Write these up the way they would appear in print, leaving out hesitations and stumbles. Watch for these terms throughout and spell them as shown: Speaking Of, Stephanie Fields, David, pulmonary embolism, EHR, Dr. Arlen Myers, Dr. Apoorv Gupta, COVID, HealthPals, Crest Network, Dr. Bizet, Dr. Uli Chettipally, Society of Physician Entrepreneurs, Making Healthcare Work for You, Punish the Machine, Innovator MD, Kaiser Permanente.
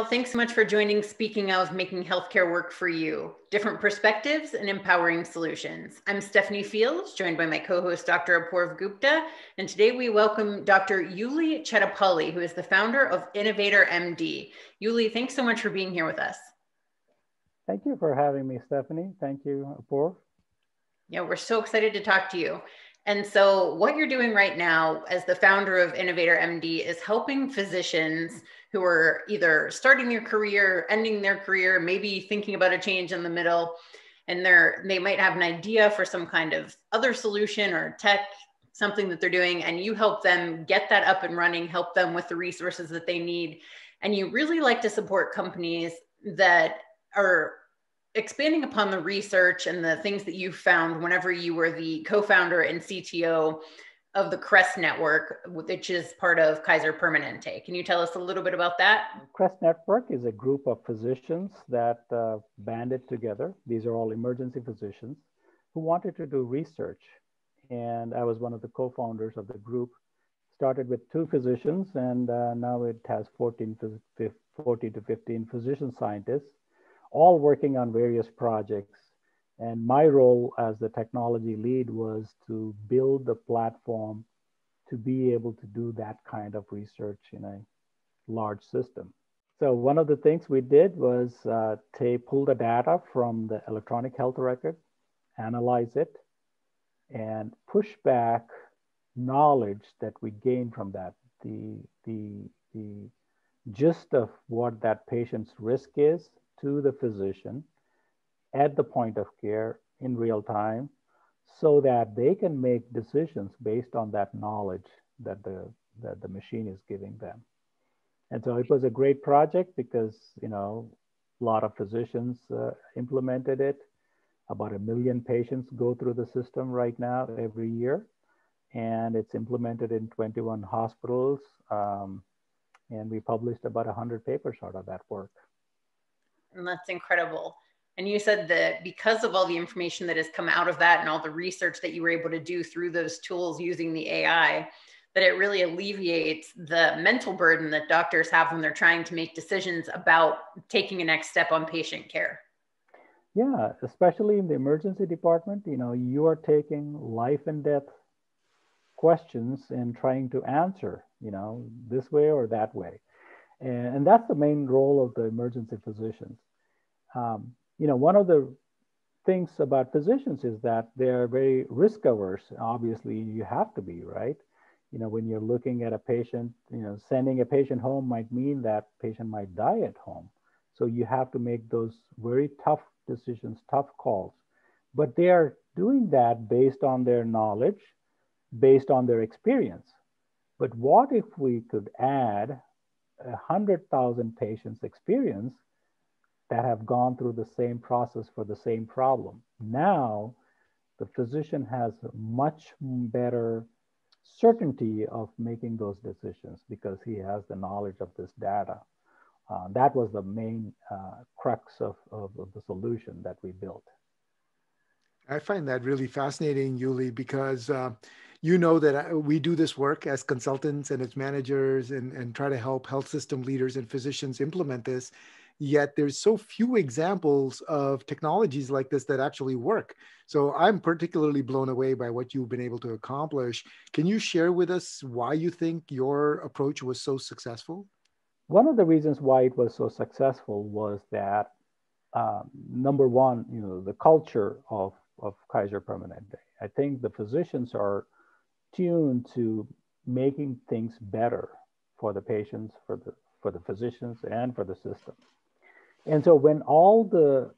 Michelle, thanks so much for joining Speaking of Making Healthcare Work for You, Different Perspectives and Empowering Solutions. I'm Stephanie Fields, joined by my co-host, Dr. Apoorv Gupta. And today we welcome Dr. Uli Chettipally, who is the founder of Innovator MD. Uli, thanks so much for being here with us. Thank you for having me, Stephanie. Thank you, Apoorv. Yeah, we're so excited to talk to you. And so what you're doing right now as the founder of Innovator MD is helping physicians who are either starting their career, ending their career, maybe thinking about a change in the middle, and they might have an idea for some kind of other solution or tech, something that they're doing, and you help them get that up and running, help them with the resources that they need. And you really like to support companies that are expanding upon the research and the things that you found whenever you were the co-founder and CTO of the Crest Network, which is part of Kaiser Permanente. Can you tell us a little bit about that? Crest Network is a group of physicians that banded together. These are all emergency physicians who wanted to do research. And I was one of the co-founders of the group. Started with 2 physicians, and now it has 40 to 15 physician scientists, all working on various projects. And my role as the technology lead was to build the platform to be able to do that kind of research in a large system. So one of the things we did was pull the data from the electronic health record, analyze it, and push back knowledge that we gained from that. The gist of what that patient's risk is to the physician at the point of care in real time, so that they can make decisions based on that knowledge that the machine is giving them. And so it was a great project because, you know, a lot of physicians implemented it. About 1 million patients go through the system right now every year, and it's implemented in 21 hospitals. And we published about 100 papers out of that work. And that's incredible. And you said that because of all the information that has come out of that and all the research that you were able to do through those tools using the AI, that it really alleviates the mental burden that doctors have when they're trying to make decisions about taking a next step on patient care. Yeah, especially in the emergency department, you know, you are taking life and death questions and trying to answer, you know, this way or that way. And that's the main role of the emergency physicians. You know, one of the things about physicians is that they're very risk averse. Obviously, you have to be, right? You know, when you're looking at a patient, you know, sending a patient home might mean that patient might die at home. So you have to make those very tough decisions, tough calls. But they are doing that based on their knowledge, based on their experience. But what if we could add 100,000 patients' experience that have gone through the same process for the same problem? Now, the physician has much better certainty of making those decisions because he has the knowledge of this data. That was the main crux of the solution that we built. I find that really fascinating, Uli, because you know that we do this work as consultants and as managers and try to help health system leaders and physicians implement this, yet there's so few examples of technologies like this that actually work. So I'm particularly blown away by what you've been able to accomplish. Can you share with us why you think your approach was so successful? One of the reasons why it was so successful was that, number one, you know, the culture of Kaiser Permanente. I think the physicians are tuned to making things better for the patients, for the physicians, and for the system. And so when all the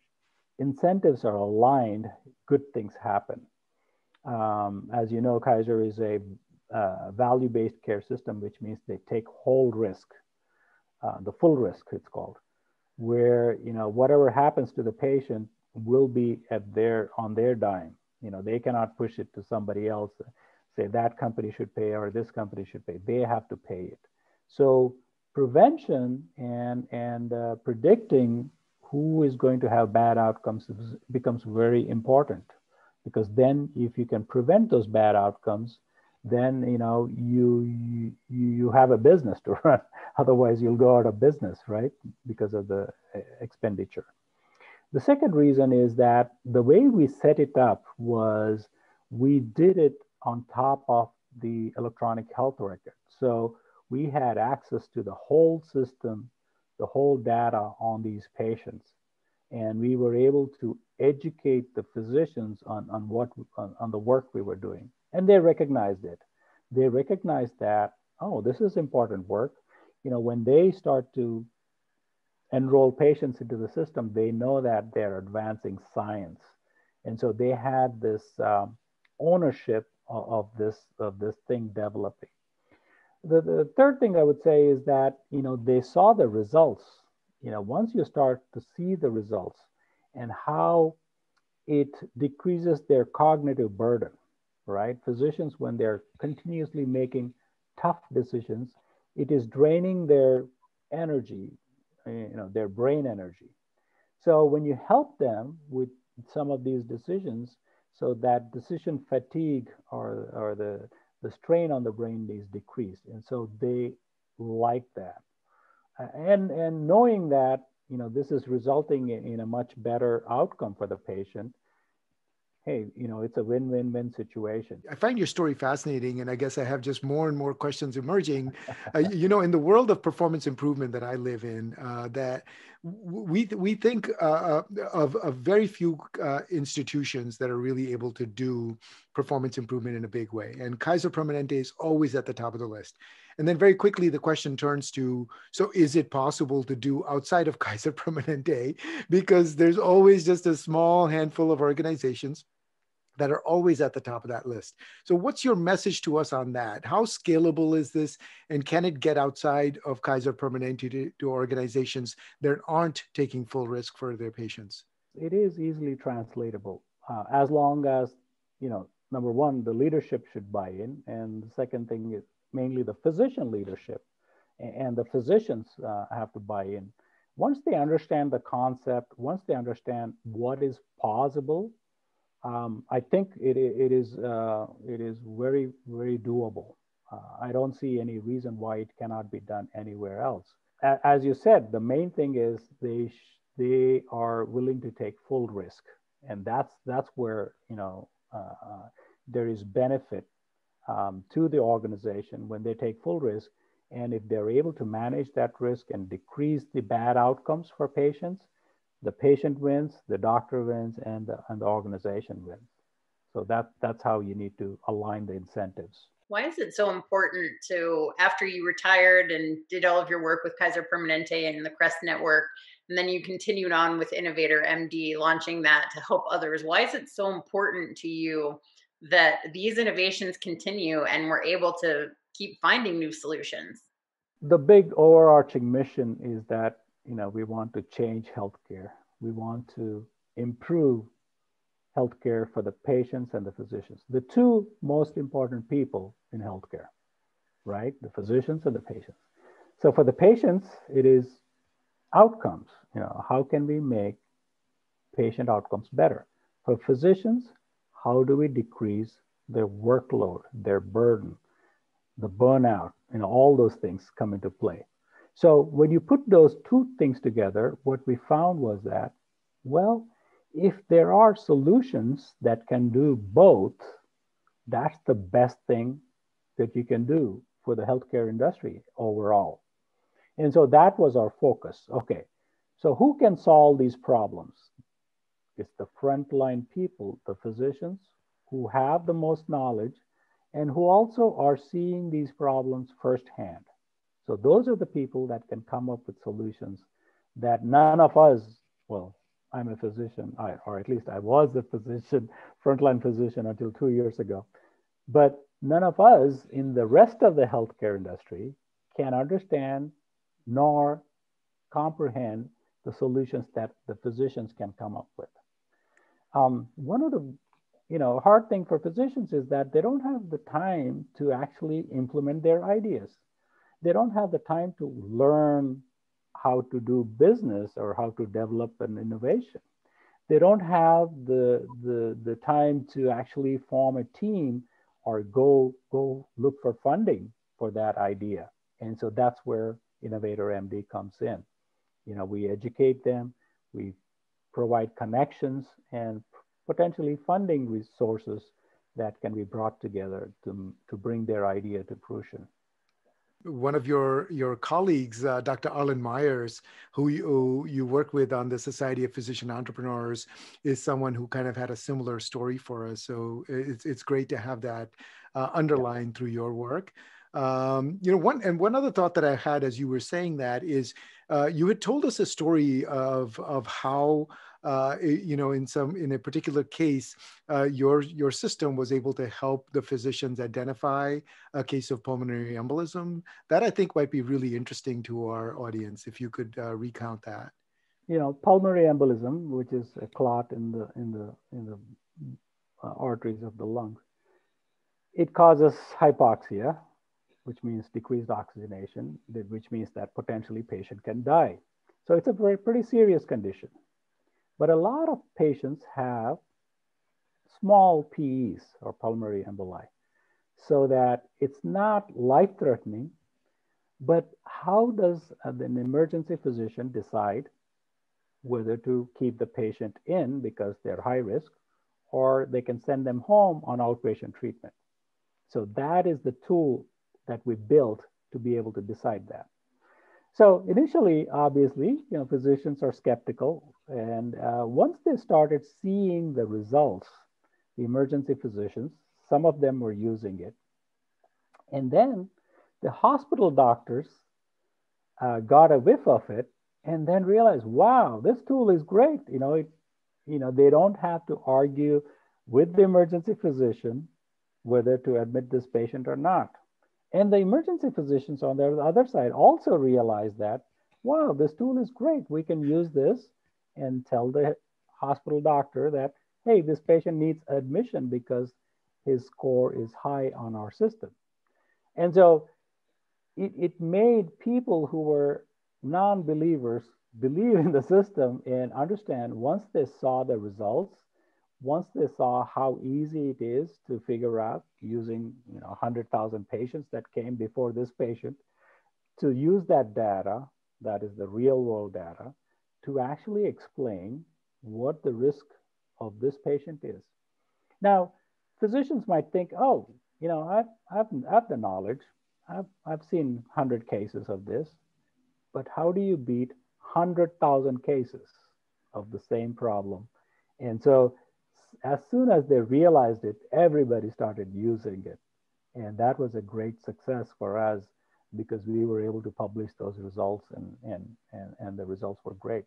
incentives are aligned, good things happen. As you know, Kaiser is a value-based care system, which means they take whole risk, the full risk it's called, where, you know, whatever happens to the patient will be at on their dime. You know, they cannot push it to somebody else, say that company should pay or this company should pay. They have to pay it. So prevention and predicting who is going to have bad outcomes becomes very important, because then if you can prevent those bad outcomes, then, you know, you have a business to run Otherwise, you'll go out of business, right? Because of the expenditure. The second reason is that the way we set it up was we did it on top of the electronic health record. So we had access to the whole system, the whole data on these patients. And we were able to educate the physicians on the work we were doing. And they recognized it. They recognized that, oh, this is important work. You know, when they start to enroll patients into the system, they know that they're advancing science. And so they had this ownership of this thing developing. The third thing I would say is that, you know, they saw the results. You know, once you start to see the results and how it decreases their cognitive burden, right? Physicians, when they're continuously making tough decisions, it is draining their energy, you know, their brain energy. So when you help them with some of these decisions, so that decision fatigue or the strain on the brain is decreased. And so they like that. And knowing that, you know, this is resulting in a much better outcome for the patient, hey, you know, it's a win-win-win situation. I find your story fascinating, and I guess I have just more and more questions emerging. You know, in the world of performance improvement that I live in, that we think of very few institutions that are really able to do performance improvement in a big way. And Kaiser Permanente is always at the top of the list. And then very quickly, the question turns to, so is it possible to do outside of Kaiser Permanente? Because there's always just a small handful of organizations that are always at the top of that list. So what's your message to us on that? How scalable is this? And can it get outside of Kaiser Permanente to organizations that aren't taking full risk for their patients? It is easily translatable as long as, you know, number one, the leadership should buy in. And the second thing is, mainly the physician leadership and the physicians have to buy in. Once they understand the concept, once they understand what is possible, I think it is very, very doable. I don't see any reason why it cannot be done anywhere else. As you said, the main thing is they are willing to take full risk, and that's where, you know, there is benefit to the organization when they take full risk. And if they're able to manage that risk and decrease the bad outcomes for patients, the patient wins, the doctor wins, and the organization wins. So that's how you need to align the incentives. Why is it so important to, after you retired and did all of your work with Kaiser Permanente and the Crest Network, and then you continued on with Innovator MD, launching that to help others, why is it so important to you that these innovations continue and we're able to keep finding new solutions? The big overarching mission is that, you know, we want to change healthcare. We want to improve healthcare for the patients and the physicians, the two most important people in healthcare, right? The physicians and the patients. So for the patients, it is outcomes. You know, how can we make patient outcomes better? For physicians, how do we decrease their workload, their burden, the burnout, and all those things come into play? So when you put those two things together, what we found was that, well, if there are solutions that can do both, that's the best thing that you can do for the healthcare industry overall. And so that was our focus. Okay, so who can solve these problems? It's the frontline people, the physicians who have the most knowledge and who also are seeing these problems firsthand. So those are the people that can come up with solutions that none of us, well, I'm a physician, or at least I was a physician, frontline physician until 2 years ago. But none of us in the rest of the healthcare industry can understand nor comprehend the solutions that the physicians can come up with. One of the, you know, hard thing for physicians is that they don't have the time to actually implement their ideas. They don't have the time to learn how to do business or how to develop an innovation. They don't have the time to actually form a team or go look for funding for that idea. And so that's where Innovator MD comes in. You know, we educate them, we provide connections and potentially funding resources that can be brought together to bring their idea to fruition. One of your colleagues, Dr. Arlen Myers, who you work with on the Society of Physician Entrepreneurs, is someone who kind of had a similar story for us. So it's great to have that underlined through your work. You know, one other thought that I had as you were saying that is, you had told us a story of how you know, in a particular case, your system was able to help the physicians identify a case of pulmonary embolism. That I think might be really interesting to our audience. If you could recount that. You know, pulmonary embolism, which is a clot in the arteries of the lung, it causes hypoxia, which means decreased oxygenation, which means that potentially patient can die. So it's a pretty serious condition. But a lot of patients have small PEs or pulmonary emboli, so that it's not life-threatening, but how does an emergency physician decide whether to keep the patient in because they're high risk, or they can send them home on outpatient treatment? So that is the tool that we built to be able to decide that. So initially, obviously, you know, physicians are skeptical. And once they started seeing the results, the emergency physicians, some of them were using it. And then the hospital doctors got a whiff of it and then realized, wow, this tool is great. You know, they don't have to argue with the emergency physician whether to admit this patient or not. And the emergency physicians on the other side also realized that, wow, this tool is great. We can use this and tell the hospital doctor that, hey, this patient needs admission because his score is high on our system. And so it made people who were non-believers believe in the system and understand once they saw the results, once they saw how easy it is to figure out using 100,000 patients that came before this patient, to use that data, that is the real world data, to actually explain what the risk of this patient is. Now, physicians might think, oh, you know, I've the knowledge, I've seen 100 cases of this, but how do you beat 100,000 cases of the same problem? And so, as soon as they realized it, everybody started using it. And that was a great success for us because we were able to publish those results and the results were great.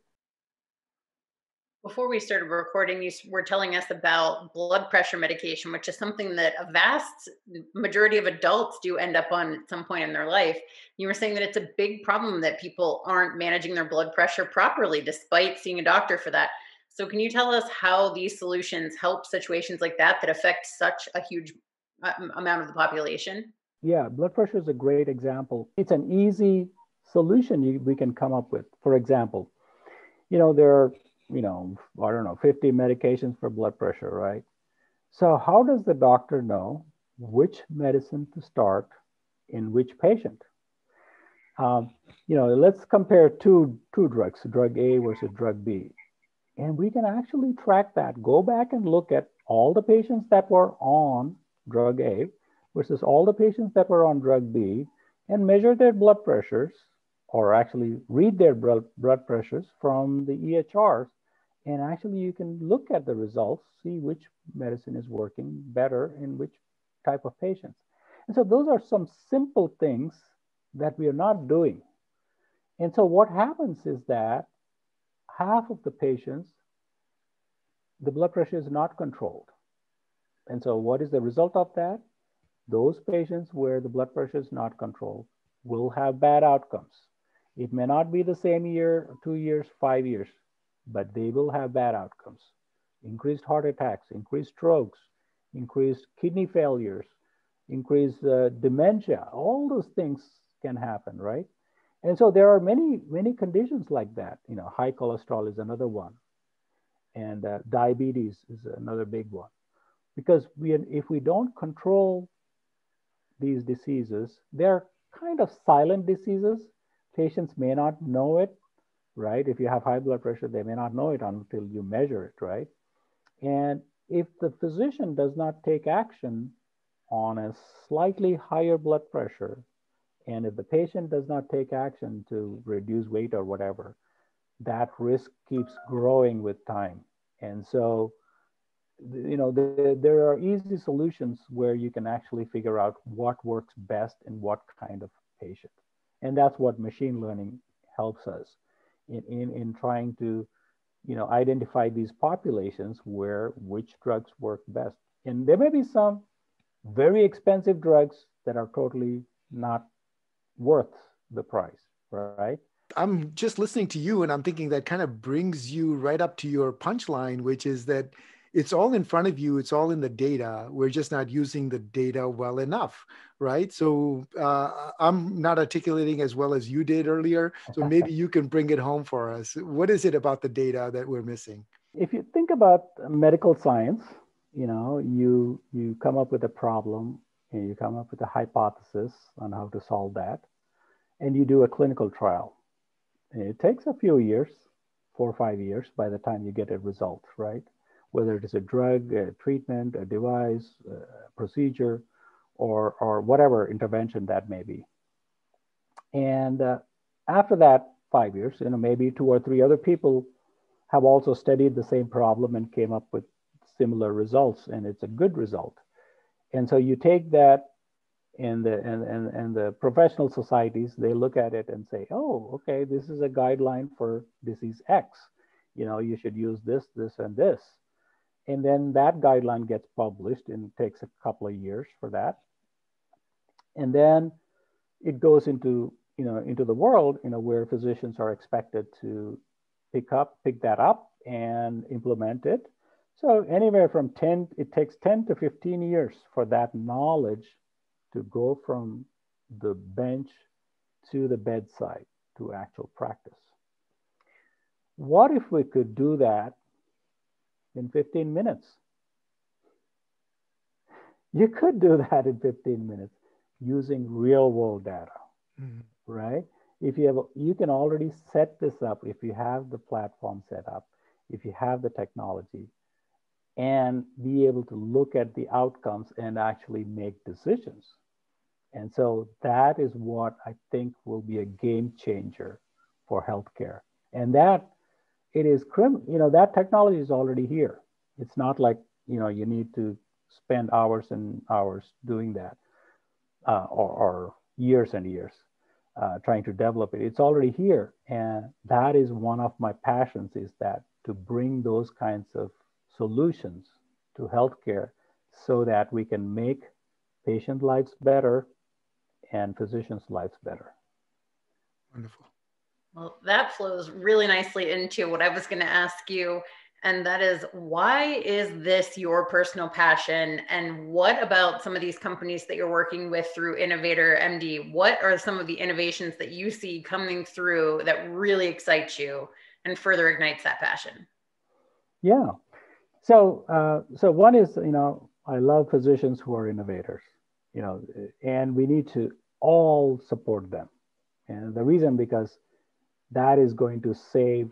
Before we started recording, you were telling us about blood pressure medication, which is something that a vast majority of adults do end up on at some point in their life. You were saying that it's a big problem that people aren't managing their blood pressure properly despite seeing a doctor for that. So can you tell us how these solutions help situations like that that affect such a huge amount of the population? Yeah, blood pressure is a great example. It's an easy solution we can come up with. For example, you know, there are, you know, I don't know, 50 medications for blood pressure, right? So how does the doctor know which medicine to start in which patient? You know, let's compare two drugs, drug A versus drug B. And we can actually track that, go back and look at all the patients that were on drug A versus all the patients that were on drug B and measure their blood pressures, or actually read their blood pressures from the EHRs. And actually you can look at the results, see which medicine is working better in which type of patients. And so those are some simple things that we are not doing. And so what happens is that half of the patients, the blood pressure is not controlled. And so what is the result of that? Those patients where the blood pressure is not controlled will have bad outcomes. It may not be the same year, 2 years, 5 years, but they will have bad outcomes. Increased heart attacks, increased strokes, increased kidney failures, increased dementia, all those things can happen, right? And so there are many, many conditions like that. You know, high cholesterol is another one. And diabetes is another big one. Because if we don't control these diseases, they're kind of silent diseases. Patients may not know it, right? If you have high blood pressure, they may not know it until you measure it, right? And if the physician does not take action on a slightly higher blood pressure, and if the patient does not take action to reduce weight or whatever, that risk keeps growing with time. And so, you know, there are easy solutions where you can actually figure out what works best in what kind of patient. And that's what machine learning helps us in trying to, you know, identify these populations where which drugs work best. And there may be some very expensive drugs that are totally not worth the price, right? I'm just listening to you and I'm thinking that kind of brings you right up to your punchline, which is that it's all in front of you. It's all in the data. We're just not using the data well enough, right? So I'm not articulating as well as you did earlier. So maybe you can bring it home for us. What is it about the data that we're missing? If you think about medical science, you know, you come up with a problem and you come up with a hypothesis on how to solve that. And you do a clinical trial. And it takes a few years, 4 or 5 years, by the time you get a result, right? Whether it is a drug, a treatment, a device, a procedure, or whatever intervention that may be. And after that 5 years, you know, maybe 2 or 3 other people have also studied the same problem and came up with similar results, and it's a good result. And so you take that, and the professional societies, they look at it and say, oh, okay, this is a guideline for disease X. You know, you should use this, this, and this. And then that guideline gets published and takes a couple of years for that. And then it goes into, you know, into the world, you know, where physicians are expected to pick that up and implement it. So anywhere from it takes 10 to 15 years for that knowledge to go from the bench to the bedside to actual practice. What if we could do that in 15 minutes? You could do that in 15 minutes using real world data, mm-hmm. right? If you have, you can already set this up if you have the platform set up, if you have the technology, and be able to look at the outcomes and actually make decisions. And so that is what I think will be a game changer for healthcare. And that it is, you know, that technology is already here. It's not like, you know, you need to spend hours and hours doing that or years and years trying to develop it. It's already here. And that is one of my passions, is that to bring those kinds of solutions to healthcare so that we can make patient lives better and physicians' lives better. Wonderful. Well, that flows really nicely into what I was going to ask you, and that is, why is this your personal passion? And what about some of these companies that you're working with through Innovator MD? What are some of the innovations that you see coming through that really excites you and further ignites that passion? Yeah. So, so one is, you know, I love physicians who are innovators, you know, and we need to all support them. And the reason, because that is going to save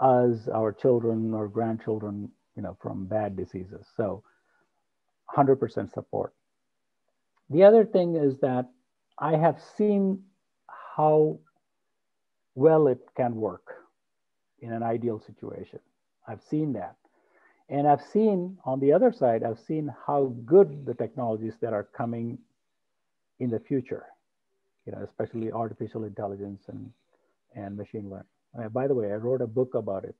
us, our children or grandchildren, you know, from bad diseases. So 100% support. The other thing is that I have seen how well it can work in an ideal situation. I've seen that. And I've seen, on the other side, I've seen how good the technologies that are coming in the future, you know, especially artificial intelligence and machine learning. And by the way, I wrote a book about it.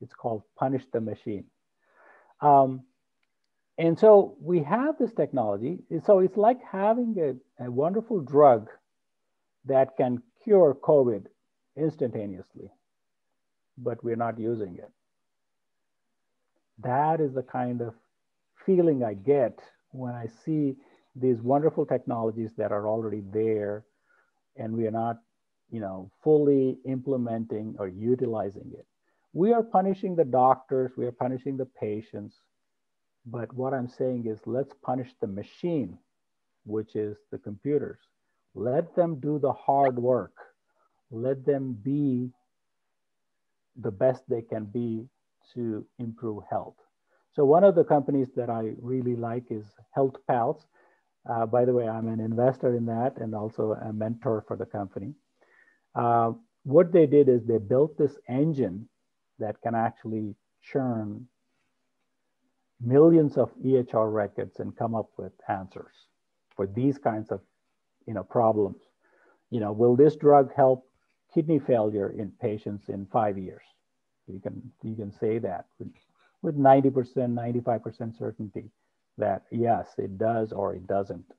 It's called Punish the Machine. And so we have this technology. So it's like having a wonderful drug that can cure COVID instantaneously, but we're not using it. That is the kind of feeling I get when I see these wonderful technologies that are already there and we are not, you know, fully implementing or utilizing it. We are punishing the doctors, we are punishing the patients, but what I'm saying is, let's punish the machine, which is the computers. Let them do the hard work. let them be the best they can be to improve health. So one of the companies that I really like is HealthPals. By the way, I'm an investor in that and also a mentor for the company. What they did is they built this engine that can actually churn millions of EHR records and come up with answers for these kinds of problems. Will this drug help kidney failure in patients in 5 years? You can say that with 90%, 95% certainty that yes, it does or it doesn't.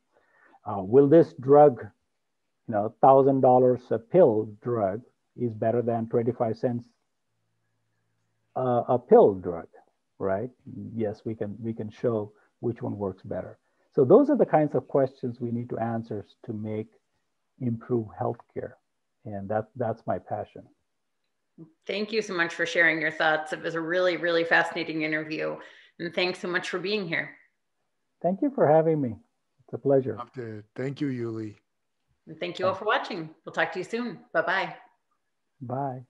Will this drug, $1,000 a pill drug is better than 25 cents a pill drug, right? Yes, we can show which one works better. So those are the kinds of questions we need to answer to improve healthcare, and that's my passion. Thank you so much for sharing your thoughts. It was a really, really fascinating interview, and thanks so much for being here. Thank you for having me. It's a pleasure. Thank you, Uli. And thank you all for watching. We'll talk to you soon. Bye-bye. Bye.